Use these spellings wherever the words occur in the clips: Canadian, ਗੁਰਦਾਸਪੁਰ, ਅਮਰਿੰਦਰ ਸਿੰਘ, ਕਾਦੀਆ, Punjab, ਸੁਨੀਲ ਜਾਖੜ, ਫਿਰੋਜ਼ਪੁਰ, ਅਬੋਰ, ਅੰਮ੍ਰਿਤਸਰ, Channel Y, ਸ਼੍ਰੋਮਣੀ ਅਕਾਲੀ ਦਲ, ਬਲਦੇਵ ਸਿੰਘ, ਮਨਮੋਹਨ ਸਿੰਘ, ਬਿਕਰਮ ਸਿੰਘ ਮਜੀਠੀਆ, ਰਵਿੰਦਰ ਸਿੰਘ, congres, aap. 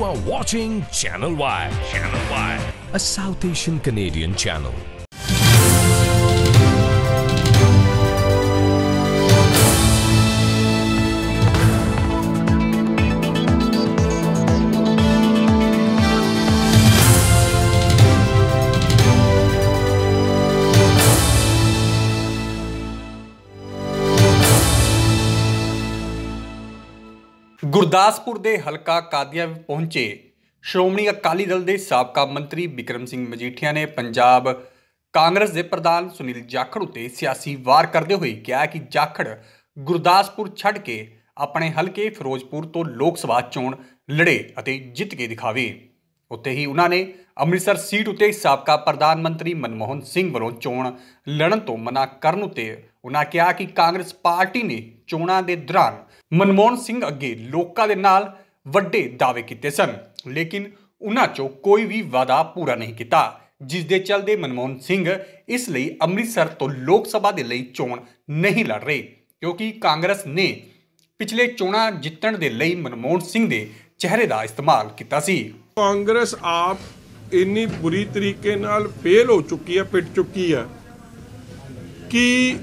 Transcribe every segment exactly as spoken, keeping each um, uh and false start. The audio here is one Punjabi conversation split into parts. You are watching Channel Y. Channel Y, a South Asian Canadian channel. ਗੁਰਦਾਸਪੁਰ ਦੇ ਹਲਕਾ ਕਾਦੀਆ ਪਹੁੰਚੇ ਸ਼੍ਰੋਮਣੀ ਅਕਾਲੀ ਦਲ ਦੇ ਸਾਬਕਾ ਮੰਤਰੀ ਬਿਕਰਮ ਸਿੰਘ ਮਜੀਠੀਆ ਨੇ ਪੰਜਾਬ ਕਾਂਗਰਸ ਦੇ ਪ੍ਰਧਾਨ ਸੁਨੀਲ ਜਾਖੜ ਉੱਤੇ ਸਿਆਸੀ ਵਾਰ ਕਰਦੇ ਹੋਏ ਕਿਹਾ ਕਿ ਜਾਖੜ ਗੁਰਦਾਸਪੁਰ ਛੱਡ ਕੇ ਆਪਣੇ ਹਲਕੇ ਫਿਰੋਜ਼ਪੁਰ ਤੋਂ ਲੋਕ ਸਭਾ ਚੋਣ ਲੜੇ ਅਤੇ ਜਿੱਤ ਕੇ ਦਿਖਾਵੇ। ਉੱਥੇ ਹੀ ਉਹਨਾਂ ਨੇ ਅੰਮ੍ਰਿਤਸਰ ਸੀਟ ਉੱਤੇ ਸਾਬਕਾ ਪ੍ਰਧਾਨ ਮੰਤਰੀ ਮਨਮੋਹਨ ਸਿੰਘ ਵੱਲੋਂ ਚੋਣ ਲੜਨ ਤੋਂ ਮਨਾ ਕਰਨ ਉੱਤੇ ਉਹਨਾਂ ਕਿਹਾ ਕਿ ਕਾਂਗਰਸ ਪਾਰਟੀ ਨੇ ਚੋਣਾਂ ਦੇ ਦੌਰਾਨ ਮਨਮੋਹਨ ਸਿੰਘ ਅੱਗੇ ਲੋਕਾਂ ਦੇ ਨਾਲ ਵੱਡੇ ਦਾਅਵੇ ਕੀਤੇ ਸਨ, ਲੇਕਿਨ ਉਹਨਾਂ 'ਚੋਂ ਕੋਈ ਵੀ ਵਾਅਦਾ ਪੂਰਾ ਨਹੀਂ ਕੀਤਾ, ਜਿਸ ਦੇ ਚੱਲਦੇ ਮਨਮੋਹਨ ਸਿੰਘ ਇਸ ਲਈ ਅੰਮ੍ਰਿਤਸਰ ਤੋਂ ਲੋਕ ਸਭਾ ਦੇ ਲਈ ਚੋਣ ਨਹੀਂ ਲੜ ਰਹੇ, ਕਿਉਂਕਿ ਕਾਂਗਰਸ ਨੇ ਪਿਛਲੇ ਚੋਣਾਂ ਜਿੱਤਣ ਦੇ ਲਈ ਮਨਮੋਹਨ ਸਿੰਘ ਦੇ ਚਿਹਰੇ ਦਾ ਇਸਤੇਮਾਲ ਕੀਤਾ ਸੀ। ਕਾਂਗਰਸ ਆਪ ਇੰਨੀ ਬੁਰੀ ਤਰੀਕੇ ਨਾਲ ਫੇਲ ਹੋ ਚੁੱਕੀ ਹੈ, ਪਿੱਟ ਚੁੱਕੀ ਹੈ ਕਿ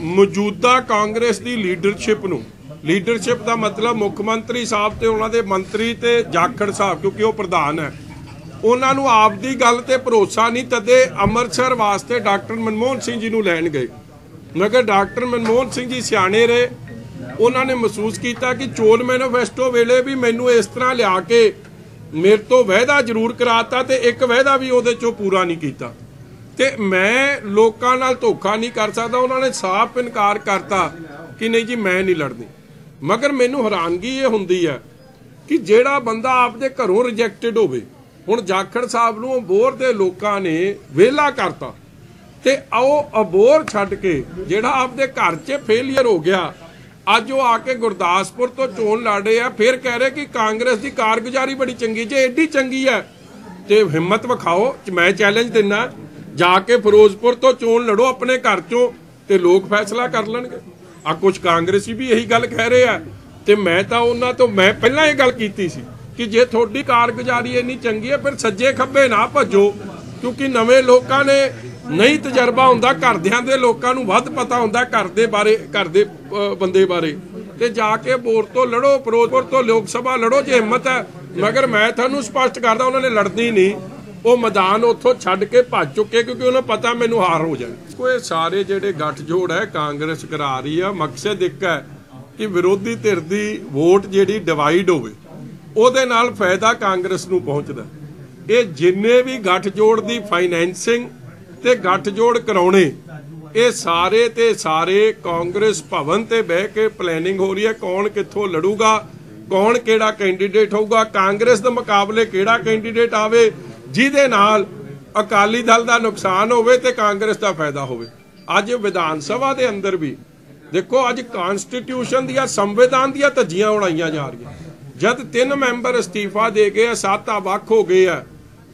ਮੌਜੂਦਾ ਕਾਂਗਰਸ ਦੀ ਲੀਡਰਸ਼ਿਪ ਨੂੰ, ਲੀਡਰਸ਼ਿਪ ਦਾ मतलब ਮੁੱਖ ਮੰਤਰੀ ਸਾਹਿਬ ਤੇ ਉਹਨਾਂ ਦੇ ਮੰਤਰੀ ਤੇ ਜਾਖੜ ਸਾਹਿਬ, ਕਿਉਂਕਿ ਉਹ ਪ੍ਰਧਾਨ ਹੈ, ਉਹਨਾਂ ਨੂੰ ਆਪਦੀ ਗੱਲ ਤੇ ਭਰੋਸਾ ਨਹੀਂ। ਤਦੇ ਅੰਮ੍ਰਿਤਸਰ ਵਾਸਤੇ ਡਾਕਟਰ ਮਨਮੋਹਨ ਸਿੰਘ ਜੀ ਨੂੰ ਲੈਣ ਗਏ, ਮਗਰ ਡਾਕਟਰ ਮਨਮੋਹਨ ਸਿੰਘ ਜੀ ਸਿਆਣੇ ਰਹੇ। ਉਹਨਾਂ ਨੇ ਮਹਿਸੂਸ ਕੀਤਾ ਕਿ ਚੋਣ ਮੈਨੀਫੈਸਟੋ ਵੇਲੇ ਵੀ ਮੈਨੂੰ ਇਸ ਤਰ੍ਹਾਂ ਲਿਆ ਕੇ ਮੇਰੇ ਤੋਂ ਵਾਅਦਾ ਜ਼ਰੂਰ ਕਰਾਤਾ ਤੇ ਇੱਕ ਵਾਅਦਾ ਵੀ ਉਹਦੇ ਚੋਂ ਪੂਰਾ ਨਹੀਂ ਕੀਤਾ ਤੇ ਮੈਂ ਲੋਕਾਂ ਨਾਲ ਧੋਖਾ ਨਹੀਂ ਕਰ ਸਕਦਾ। ਉਹਨਾਂ ਨੇ ਸਾਫ਼ ਇਨਕਾਰ ਕਰਤਾ ਕਿ ਨਹੀਂ ਜੀ ਮੈਂ ਨਹੀਂ ਲੜਦੀ। ਮਗਰ ਮੈਨੂੰ ਹੈਰਾਨਗੀ ਇਹ ਹੁੰਦੀ ਹੈ ਕਿ ਜਿਹੜਾ ਬੰਦਾ ਆਪਦੇ ਘਰੋਂ ਰਿਜੈਕਟਡ ਹੋਵੇ, ਹੁਣ ਜਾਖੜ ਸਾਹਿਬ ਨੂੰ ਅਬੋਰ ਦੇ ਲੋਕਾਂ ਨੇ ਵਿਹਲਾ ਕਰਤਾ ਤੇ ਉਹ ਅਬੋਰ ਛੱਡ ਕੇ ਜਿਹੜਾ ਆਪਦੇ ਘਰ 'ਚ ਫੇਲੀਅਰ ਹੋ ਗਿਆ, ਅੱਜ ਉਹ ਆ ਕੇ ਗੁਰਦਾਸਪੁਰ ਤੋਂ ਚੋਣ ਲੜ ਰਹੇ ਆ, ਫਿਰ ਕਹਿ ਰਹੇ ਕਿ ਕਾਂਗਰਸ ਦੀ ਕਾਰਗੁਜ਼ਾਰੀ ਬੜੀ ਚੰਗੀ। ਜੇ ਐਡੀ ਚੰਗੀ ਹੈ ਤੇ ਹਿੰਮਤ ਵਿਖਾਓ। ਮੈਂ ਚੈਲੰਜ ਦਿੰਦਾ, ਜਾ ਕੇ ਫਿਰੋਜ਼ਪੁਰ ਤੋਂ ਚੋਣ ਲੜੋ ਆਪਣੇ ਘਰ 'ਚੋਂ ਤੇ ਲੋਕ ਫੈਸਲਾ ਕਰ ਲੈਣਗੇ। ਆ ਕੁਝ ਕਾਂਗਰਸੀ ਵੀ ਇਹੀ ਗੱਲ ਕਹਿ ਰਹੇ ਆ ਤੇ ਮੈਂ ਤਾਂ ਉਹਨਾਂ ਤੋਂ ਮੈਂ ਪਹਿਲਾਂ ਇਹ ਗੱਲ ਕੀਤੀ ਸੀ ਕਿ ਜੇ ਤੁਹਾਡੀ ਕਾਰਗੁਜ਼ਾਰੀ ਇੰਨੀ ਚੰਗੀ ਹੈ ਫਿਰ ਸੱਜੇ ਖੱਬੇ ਨਾ ਭੱਜੋ, ਕਿਉਂਕਿ ਨਵੇਂ ਲੋਕਾਂ ਨੇ ਨਹੀਂ ਤਜਰਬਾ ਹੁੰਦਾ, ਘਰਦਿਆਂ ਦੇ ਲੋਕਾਂ ਨੂੰ ਵੱਧ ਪਤਾ ਹੁੰਦਾ ਘਰ ਦੇ ਬਾਰੇ, ਘਰ ਦੇ ਬੰਦੇ ਬਾਰੇ, ਤੇ ਜਾ ਕੇ ਬੋਰ ਤੋਂ ਲੜੋ, ਫਿਰੋਜ਼ਪੁਰ ਤੋਂ ਲੋਕ ਸਭਾ ਲੜੋ ਜੇ ਹਿੰਮਤ ਹੈ। ਮਗਰ ਮੈਂ ਤੁਹਾਨੂੰ ਸਪਸ਼ਟ ਕਰਦਾ ਉਹਨਾਂ ਨੇ ਲੜਨੀ ਨਹੀਂ, ਉਹ ਮੈਦਾਨ ਉੱਥੋਂ ਛੱਡ ਕੇ ਭੱਜ ਚੁੱਕੇ, ਕਿਉਂਕਿ ਉਹਨਾਂ ਪਤਾ ਮੈਨੂੰ ਹਾਰ ਹੋ ਜਾਣੀ। ਕੋਈ ਸਾਰੇ ਜਿਹੜੇ ਗੱਠਜੋੜ ਹੈ ਕਾਂਗਰਸ ਕਰਾ ਰਹੀ ਆ, ਮਕਸਦ ਇੱਕ ਹੈ ਕਿ ਵਿਰੋਧੀ ਧਿਰ ਦੀ ਵੋਟ ਜਿਹੜੀ ਡਿਵਾਈਡ ਹੋਵੇ, ਉਹਦੇ ਨਾਲ ਫਾਇਦਾ ਕਾਂਗਰਸ ਨੂੰ ਪਹੁੰਚਦਾ। ਇਹ ਜਿੰਨੇ ਵੀ ਗੱਠਜੋੜ ਦੀ ਫਾਈਨੈਂਸਿੰਗ ਤੇ ਗੱਠਜੋੜ ਕਰਾਉਣੇ, ਇਹ ਸਾਰੇ ਤੇ ਸਾਰੇ ਕਾਂਗਰਸ ਭਵਨ ਤੇ ਬਹਿ ਕੇ ਪਲੈਨਿੰਗ ਹੋ ਰਹੀ ਹੈ, ਕੌਣ ਕਿੱਥੋਂ ਲੜੂਗਾ, ਕੌਣ ਕਿਹੜਾ ਕੈਂਡੀਡੇਟ ਹੋਊਗਾ, ਕਾਂਗਰਸ ਦੇ ਮੁਕਾਬਲੇ ਕਿਹੜਾ ਕੈਂਡੀਡੇਟ ਆਵੇ ਜਿਹਦੇ ਨਾਲ ਅਕਾਲੀ ਦਲ ਦਾ ਨੁਕਸਾਨ ਹੋਵੇ ਤੇ ਕਾਂਗਰਸ ਦਾ ਫਾਇਦਾ ਹੋਵੇ। ਅੱਜ ਵਿਧਾਨ ਸਭਾ ਦੇ ਅੰਦਰ ਵੀ ਦੇਖੋ, ਅੱਜ ਕਨਸਟੀਟਿਊਸ਼ਨ ਦੀਆਂ, ਸੰਵਿਧਾਨ ਦੀਆਂ ਧੱਜੀਆਂ ਉਡਾਈਆਂ ਜਾ ਰਹੀਆਂ। ਜਦ ਤਿੰਨ ਮੈਂਬਰ ਅਸਤੀਫਾ ਦੇ ਗਏ ਆ, ਸੱਤ ਵੱਖ ਹੋ ਗਏ ਆ,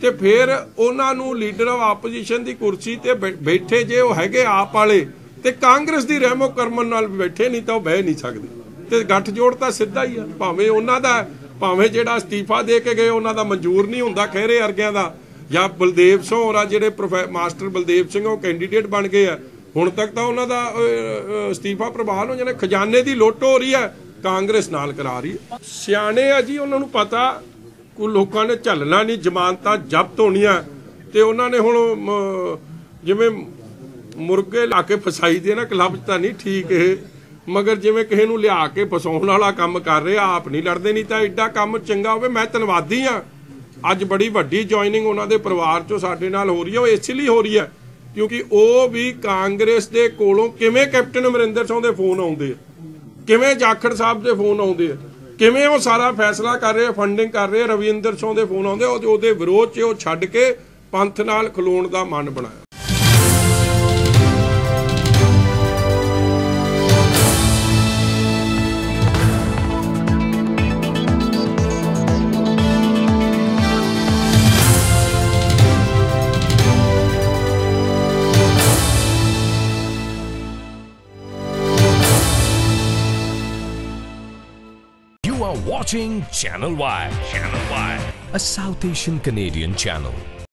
ਤੇ ਫਿਰ ਉਹਨਾਂ ਨੂੰ ਲੀਡਰ ਆਫ ਆਪੋਜੀਸ਼ਨ ਦੀ ਕੁਰਸੀ ਤੇ ਬੈਠੇ ਜੇ ਉਹ ਹੈਗੇ ਆਪ ਵਾਲੇ ਤੇ ਕਾਂਗਰਸ ਦੀ ਰਹਿਮੋ ਕਰਮਨ ਨਾਲ ਬੈਠੇ, ਨਹੀਂ ਤਾਂ ਉਹ ਬਹਿ ਨਹੀਂ ਸਕਦੇ। ਤੇ ਗੱਠਜੋੜ ਤਾਂ ਸਿੱਧਾ ਹੀ ਆ, ਭਾਵੇਂ ਉਹਨਾਂ ਦਾ ਭਾਵੇਂ ਜਿਹੜਾ ਅਸਤੀਫਾ ਦੇ ਕੇ ਗਏ ਉਹਨਾਂ ਦਾ ਮਨਜ਼ੂਰ ਨਹੀਂ ਹੁੰਦਾ ਖਹਿਰੇ ਅਰਗਿਆਂ ਦਾ, ਜਾਂ ਬਲਦੇਵ ਸਿੰਘ ਹੋਰਾਂ ਜਿਹੜੇ ਮਾਸਟਰ ਬਲਦੇਵ ਸਿੰਘ ਉਹ ਕੈਂਡੀਡੇਟ ਬਣ ਗਏ ਆ, ਹੁਣ ਤੱਕ ਤਾਂ ਉਹਨਾਂ ਦਾ ਅਸਤੀਫਾ ਪ੍ਰਵਾਨ ਹੋ ਜਾਣਾ। ਖਜ਼ਾਨੇ ਦੀ ਲੁੱਟ ਹੋ ਰਹੀ ਹੈ, ਕਾਂਗਰਸ ਨਾਲ ਕਰਾ ਰਹੀ ਹੈ। ਸਿਆਣੇ ਆ ਜੀ, ਉਹਨਾਂ ਨੂੰ ਪਤਾ ਕੋ ਲੋਕਾਂ ਨੇ ਝੱਲਣਾ ਨਹੀਂ, ਜ਼ਮਾਨਤਾਂ ਜ਼ਬਤ ਹੋਣੀਆਂ ਤੇ ਉਹਨਾਂ ਨੇ ਹੁਣ ਜਿਵੇਂ ਮੁਰਗੇ ਲਾ ਕੇ ਫਸਾਈ ਦੇ ਨਾ, ਕਲੱਬ ਤਾਂ ਨਹੀਂ ਠੀਕ ਇਹ, ਮਗਰ ਜਿਵੇਂ ਕਿਸੇ ਨੂੰ ਲਿਆ ਕੇ ਫਸਾਉਣ ਵਾਲਾ ਕੰਮ ਕਰ ਰਿਹਾ, ਆਪ ਨਹੀਂ ਲੜਦੇ, ਨਹੀਂ ਤਾਂ ਐਡਾ ਕੰਮ ਚੰਗਾ ਹੋਵੇ। ਮੈਂ ਧੰਨਵਾਦੀ ਹਾਂ, ਅੱਜ ਬੜੀ ਵੱਡੀ ਜੁਆਇਨਿੰਗ ਉਹਨਾਂ ਦੇ ਪਰਿਵਾਰ 'ਚੋਂ ਸਾਡੇ ਨਾਲ ਹੋ ਰਹੀ ਹੈ। ਉਹ ਇਸ ਲਈ ਹੋ ਰਹੀ ਹੈ ਕਿਉਂਕਿ ਉਹ ਵੀ ਕਾਂਗਰਸ ਦੇ ਕੋਲੋਂ ਕਿਵੇਂ ਕੈਪਟਨ ਅਮਰਿੰਦਰ ਸਿੰਘ ਦੇ ਫੋਨ ਆਉਂਦੇ, ਕਿਵੇਂ ਜਾਖੜ ਸਾਹਿਬ ਦੇ ਫੋਨ ਆਉਂਦੇ, ਕਿਵੇਂ ਉਹ ਸਾਰਾ ਫੈਸਲਾ ਕਰ ਰਹੇ, ਫੰਡਿੰਗ ਕਰ ਰਹੇ, ਰਵਿੰਦਰ ਸਿੰਘ ਦੇ ਫੋਨ ਆਉਂਦੇ, ਉਹਦੇ ਵਿਰੋਧ 'ਚ ਉਹ ਛੱਡ ਕੇ ਪੰਥ ਨਾਲ ਖਲੋਣ ਦਾ ਮਨ ਬਣਾਇਆ। Watching Channel Y. Channel Y. a South Asian Canadian channel.